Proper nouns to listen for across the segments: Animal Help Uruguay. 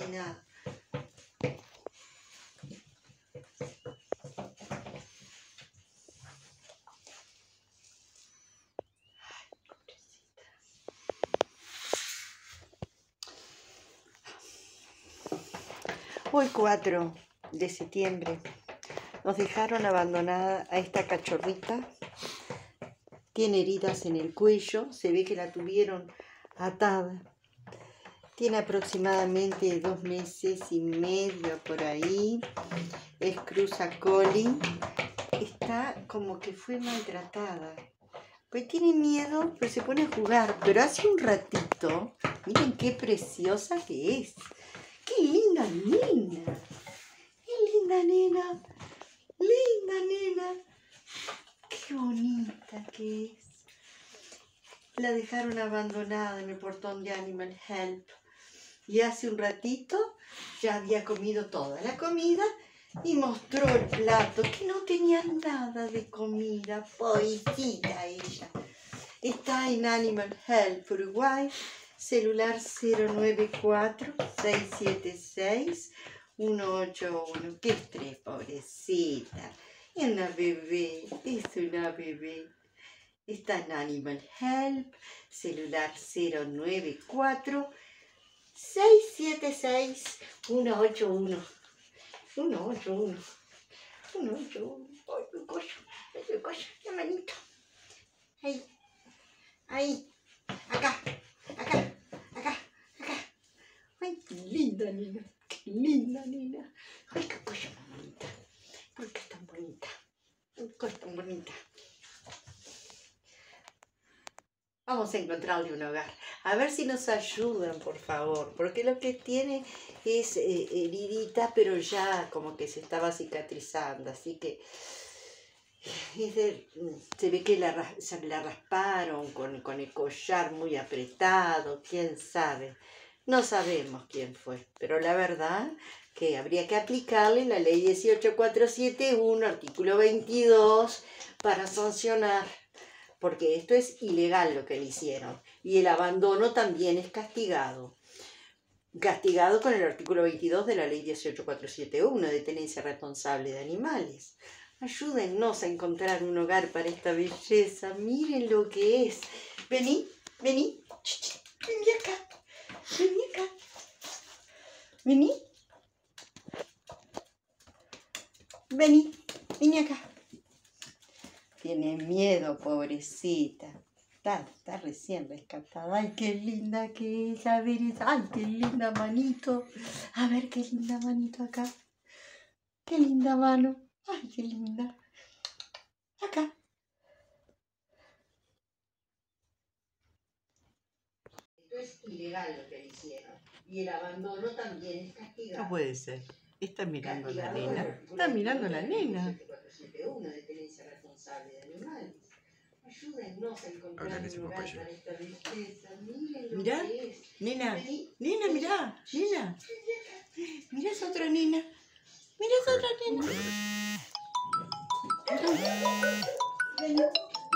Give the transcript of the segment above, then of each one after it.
caminar. Hoy 4 de septiembre nos dejaron abandonada a esta cachorrita. Tiene heridas en el cuello, se ve que la tuvieron atada. Tiene aproximadamente 2 meses y medio por ahí. Es cruza collie. Está como que fue maltratada. Pues tiene miedo, pero se pone a jugar. Pero hace un ratito, miren qué preciosa que es. ¡Qué linda nena! ¡Qué linda nena! ¡Linda nena! ¡Qué bonita que es! La dejaron abandonada en el portón de Animal Help. Y hace un ratito ya había comido toda la comida y mostró el plato, que no tenía nada de comida. Pobrecita ella. Está en Animal Help Uruguay. Celular 094-676-181. ¡Qué estrés, pobrecita! Es una bebé, es una bebé. Está en Animal Help, celular 094-676-181. 181. 181. ¡Ay, mi coño! ¡Ay, mi coño! ¡La manito! ¡Ahí! ¡Ahí! ¡Acá! Linda nena, qué linda nena. Ay, qué cosa más bonita. ¿Por qué es tan bonita? ¿Por qué es tan bonita? Vamos a encontrarle un hogar. A ver si nos ayudan, por favor. Porque lo que tiene es heridita, pero ya como que se estaba cicatrizando. Así que se ve que la rasparon con el collar muy apretado. ¿Quién sabe? No sabemos quién fue, pero la verdad que habría que aplicarle la ley 18471, artículo 22, para sancionar, porque esto es ilegal lo que le hicieron. Y el abandono también es castigado. Castigado con el artículo 22 de la ley 18471, de tenencia responsable de animales. Ayúdennos a encontrar un hogar para esta belleza. Miren lo que es. Vení, vení, vení acá. Vení acá. Vení. Vení. Vení acá. Tiene miedo, pobrecita. Está recién rescatada. Ay, qué linda que es. A ver, ay, qué linda manito. A ver, qué linda manito acá. Qué linda mano. Ay, qué linda. Acá. Es ilegal lo que le hicieron y el abandono también es castigado. No puede ser, está mirando a la nena, está mirando a la nena. De tenencia responsable de animales. Ayúdennos a encontrar un lugar para esta belleza. Mirá, nena, nena, mirá, nena, mirá esa otra nena, mirá esa otra nena.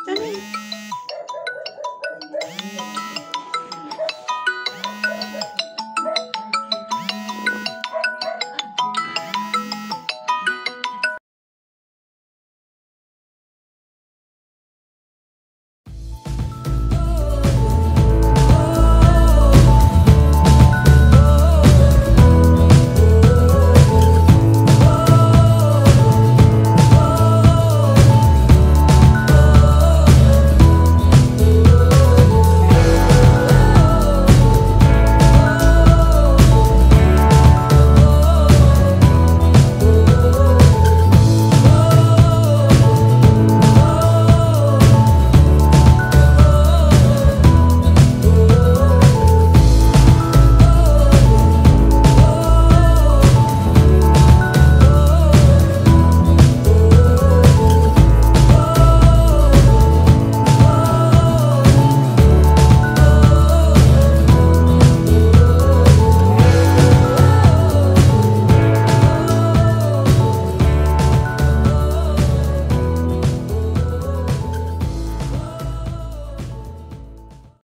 Mirá,